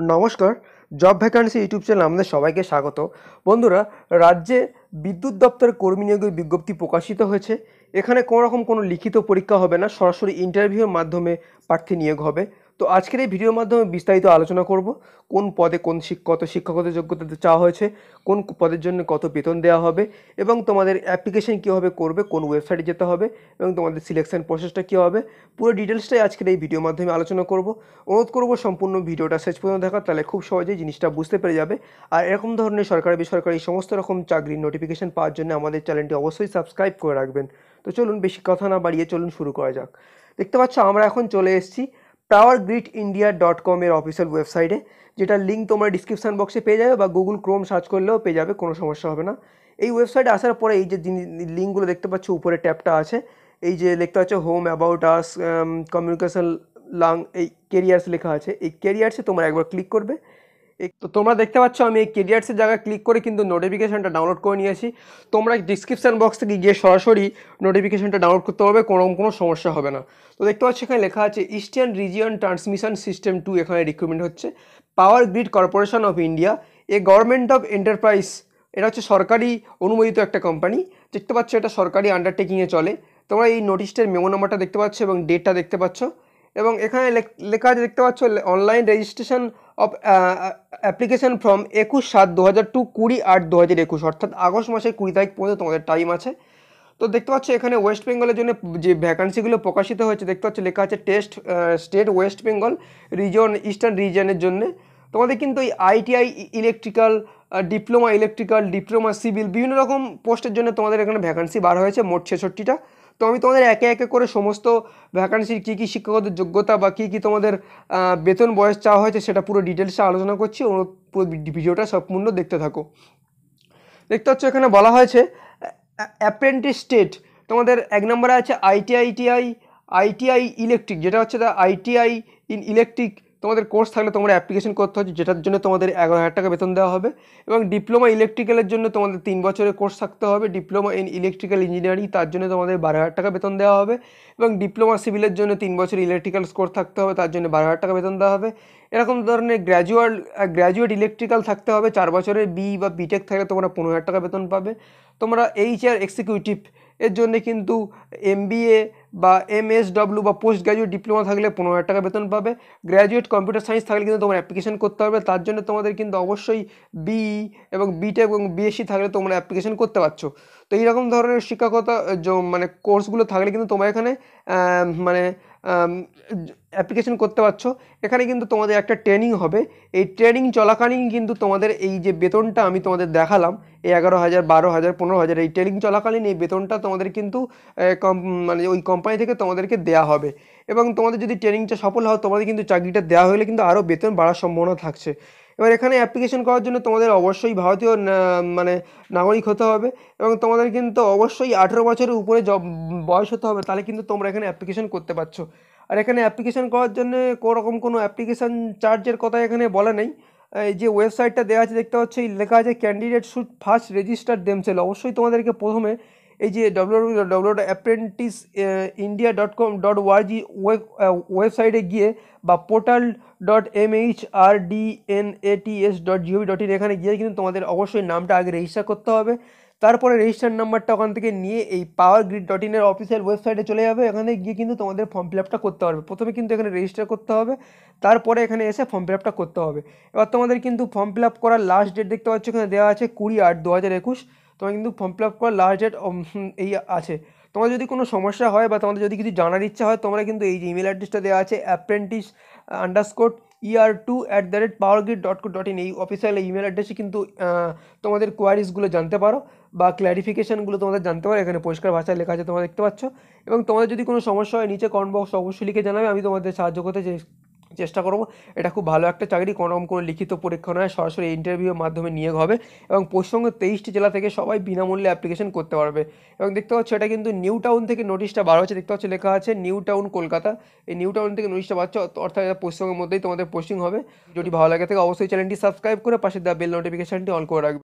नमस्कार जब vacancy YouTube channel आमदे सबाई के स्वागत। बंधुरा राज्य विद्युत दफ्तर कर्मी नियोगের विज्ञप्ति प्रकाशित হয়েছে। এখানে কোনো রকম কোনো লিখিত পরীক্ষা হবে না, সরাসরি ইন্টারভিউর মাধ্যমে প্রার্থী নিয়োগ হবে। তো আজকের এই ভিডিওর মাধ্যমে বিস্তারিত আলোচনা করব কোন পদে কোন কত শিক্ষকগত যোগ্যতা চাওয়া হয়েছে, কোন পদের জন্য কত বেতন দেওয়া হবে এবং তোমাদের অ্যাপ্লিকেশন কীভাবে করবে, কোন ওয়েবসাইটে যেতে হবে এবং তোমাদের সিলেকশন প্রসেসটা কী হবে, পুরো ডিটেলসটাই আজকের এই ভিডিওর মাধ্যমে আলোচনা করব। অনুরোধ করব সম্পূর্ণ ভিডিওটা শেষ পর্যন্ত দেখা, তাহলে খুব সহজেই জিনিসটা বুঝতে পেরে যাবে। আর এরকম ধরনের সরকারি বেসরকারি সমস্ত রকম চাকরির নোটিফিকেশন পাওয়ার জন্য আমাদের চ্যানেলটি অবশ্যই সাবস্ক্রাইব করে রাখবেন। তো চলুন বেশি কথা না বাড়িয়ে চলুন শুরু করা যাক। দেখতে পাচ্ছ আমরা এখন চলে এসেছি powergridindia.com এর অফিসিয়াল ওয়েবসাইটে, যেটা লিঙ্ক তোমরা ডিসক্রিপশান বক্সে পেয়ে যাবে বা গুগল ক্রোম সার্চ করলেও পেয়ে যাবে, কোনো সমস্যা হবে না। এই ওয়েবসাইটে আসার পরে এই যে লিঙ্কগুলো দেখতে পাচ্ছ উপরে ট্যাবটা আছে, এই যে দেখতে পাচ্ছ হোম, অ্যাবাউট আস, কমিউনিকেশন, লাং, এই কেরিয়ার্স লেখা আছে। এই কেরিয়ার্সে তোমরা একবার ক্লিক করবে। তো তোমরা দেখতে পাচ্ছ আমি এই কেরিয়ার্সের জায়গায় ক্লিক করে কিন্তু নোটিফিকেশানটা ডাউনলোড করে নিয়ে আসি। তোমরা ডিসক্রিপশান বক্স থেকে গিয়ে সরাসরি নোটিফিকেশানটা ডাউনলোড করতে পারবে, কোনো সমস্যা হবে না। তো দেখতে পাচ্ছ এখানে লেখা আছে ইস্টার্ন রিজিয়ন ট্রান্সমিশন সিস্টেম 2 এখানে রিক্রুটমেন্ট হচ্ছে। Power grid corporation of India a government of enterprise, এটা হচ্ছে সরকারি অনুমোদিত একটা কোম্পানি। দেখতে পাচ্ছ এটা সরকারি আন্ডারটেকিংয়ে চলে। তোমরা এই নোটিশটার মেমো নাম্বারটা দেখতে পাচ্ছ এবং ডেটটা দেখতে পাচ্ছ এবং এখানে লেখা আছে দেখতে পাচ্ছ online registration of application form 21/7/2002 20/8/2021, অর্থাৎ আগস্ট মাসের 20 তারিখ পর্যন্ত তোমাদের টাইম আছে। তো দেখতে পাচ্ছ এখানে ওয়েস্ট বেঙ্গলের জন্য যে ভ্যাকান্সিগুলো প্রকাশিত হয়েছে দেখতে পাচ্ছ লেখা আছে test state West Bengal region eastern রিজনের জন্য। তোমাদের কিন্তু এই ITI electrical, diploma electrical, diploma civil, বিভিন্ন রকম পোস্টের জন্য তোমাদের এখানে ভ্যাকান্সি বার হয়েছে মোট 66টা। তো আমি তোমাদের একে একে করে সমস্ত ভ্যাকান্সির কী কী শিক্ষকদের যোগ্যতা বা কী কী তোমাদের বেতন বয়স চাওয়া হয়েছে সেটা পুরো ডিটেলসে আলোচনা করছি, পুরো ভিডিওটা সম্পূর্ণ দেখতে থাকো। দেখতে পাচ্ছ এখানে বলা হয়েছে অ্যাপ্রেন্টিস স্টেট, তোমাদের 1 নম্বরে আছে আইটিআই ইলেকট্রিক, যেটা হচ্ছে আইটিআই ইন ইলেকট্রিক তোমাদের কোর্স থাকলে তোমরা অ্যাপ্লিকেশন করতে হচ্ছে, যেটার জন্য তোমাদের 11,000 টাকা বেতন দেওয়া হবে। এবং ডিপ্লোমা ইলেকট্রিক্যালের জন্য তোমাদের 3 বছরের কোর্স থাকতে হবে, ডিপ্লোমা ইন ইলেকট্রিক্যাল ইঞ্জিনিয়ারিং, তার জন্য তোমাদের 12,000 টাকা বেতন দেওয়া হবে। এবং ডিপ্লোমা সিভিলের জন্য 3 বছর ইলেকট্রিক্যাল কোর্স থাকতে হবে, তার জন্য 12,000 টাকা বেতন দেওয়া হবে। এরকম ধরনের গ্র্যাজুয়েট ইলেকট্রিক্যাল থাকতে হবে, 4 বছরের বি বা বিটেক থাকলে তোমরা 15,000 টাকা বেতন পাবে। তোমরা HR এক্সিকিউটিভ এর জন্য কিন্তু MBA বা MSW বা পোস্ট গ্র্যাজুয়েট ডিপ্লোমা থাকলে 15,000 টাকা বেতন পাবে। গ্র্যাজুয়েট কম্পিউটার সায়েন্স থাকলে কিন্তু তোমরা অ্যাপ্লিকেশন করতে পারবে, তার জন্য তোমাদের কিন্তু অবশ্যই BE এবং BTech এবং BSc থাকলে তোমরা অ্যাপ্লিকেশন করতে পারছো। তো এইরকম ধরনের শিক্ষকতা কোর্সগুলো থাকলে কিন্তু তোমরা এখানে অ্যাপ্লিকেশন করতে পারছো। এখানে কিন্তু তোমাদের একটা ট্রেনিং হবে, এই ট্রেনিং চলাকালীন কিন্তু তোমাদের এই যে বেতনটা আমি তোমাদের দেখালাম এই 11,000 12,000 15,000, এই ট্রেনিং চলাকালীন এই বেতনটা তোমাদের কিন্তু ওই কোম্পানি থেকে তোমাদেরকে দেওয়া হবে। এবং তোমাদের যদি ট্রেনিংটা সফল হয় তোমাদের কিন্তু চাকরিটা দেওয়া হলে কিন্তু আরও বেতন বাড়ার সম্ভাবনা থাকছে। এবার এখানে অ্যাপ্লিকেশন করার জন্য তোমাদের অবশ্যই ভারতীয় নাগরিক হতে হবে এবং তোমাদের কিন্তু অবশ্যই 18 বছরের উপরে বয়স হতে হবে, তাহলে কিন্তু তোমরা এখানে অ্যাপ্লিকেশন করতে পারছো। আর এখানে অ্যাপ্লিকেশন করার জন্য কোনোরকম কোনো অ্যাপ্লিকেশন চার্জের কথা এখানে বলা নেই। এই যে ওয়েবসাইটটা দেওয়া আছে দেখতে পাচ্ছ লেখা আছে candidate should first register themselves, অবশ্যই তোমাদেরকে প্রথমে এই যে www.apprenticesindia.com.org ওয়েবসাইটে গিয়ে বা portal.mhrdnats.gov.in এখানে গিয়ে কিন্তু তোমাদের অবশ্যই নামটা আগে রেজিস্টার করতে হবে, তারপরে রেজিস্ট্রার নাম্বারটা ওখান থেকে নিয়ে এই powergrid.in এর অফিসিয়াল ওয়েবসাইটে চলে যাবে। এখানে গিয়ে কিন্তু তোমাদের ফর্ম ফিল আপটা করতে পারবে, প্রথমে কিন্তু এখানে রেজিস্টার করতে হবে, তারপরে এখানে এসে ফর্ম ফিল আপটা করতে হবে। এবার তোমাদের কিন্তু ফর্ম ফিল আপ করার লাস্ট ডেট দেখতে পাচ্ছ এখানে দেওয়া আছে 20/8/2021, তোমার কিন্তু ফর্ম ফিল আপ করার লাস্ট ডেট এই আছে। তোমার যদি কোনো সমস্যা হয় বা তোমাদের যদি কিছু জানার ইচ্ছা হয় তোমরা কিন্তু এই যে ইমেল অ্যাড্রেসটা দেওয়া আছে apprentice_er2@powergrid.co.in এই অফিসিয়াল ইমেল অ্যাড্রেসে কিন্তু তোমাদের কোয়ারিজগুলো জানতে পারো বা ক্ল্যারিফিকেশানগুলো তোমাদের জানতে পারো। এখানে পরিষ্কার ভাষায় লেখা আছে তোমরা দেখতে পাচ্ছ। এবং তোমাদের যদি কোনো সমস্যা হয় নিচে কমেন্ট বক্স অবশ্যই লিখে জানাবে, আমি তোমাদের সাহায্য করতে চেষ্টা করব। এটা খুব ভালো একটা চাকরি, কোনোরকম কোনো লিখিত পরীক্ষা নয়, সরাসরি ইন্টারভিউর মাধ্যমে নিয়োগ হবে এবং পশ্চিমবঙ্গের 23টি জেলা থেকে সবাই বিনামূল্যে অ্যাপ্লিকেশন করতে পারবে। এবং দেখতে পাচ্ছ এটা কিন্তু নিউ টাউন থেকে নোটিশটা বার হচ্ছে, দেখতে পাচ্ছ লেখা আছে নিউ টাউন কলকাতা, এই নিউ টাউন থেকে নোটিশটা বার হচ্ছে, অর্থাৎ এটা পশ্চিমবঙ্গের মধ্যেই তোমাদের পোস্টিং হবে। যদি ভালো লাগে থাকে অবশ্যই চ্যানেলটি সাবস্ক্রাইব করে পাশে দেওয়া বেল নোটিফিকেশানটি অন করে রাখবে।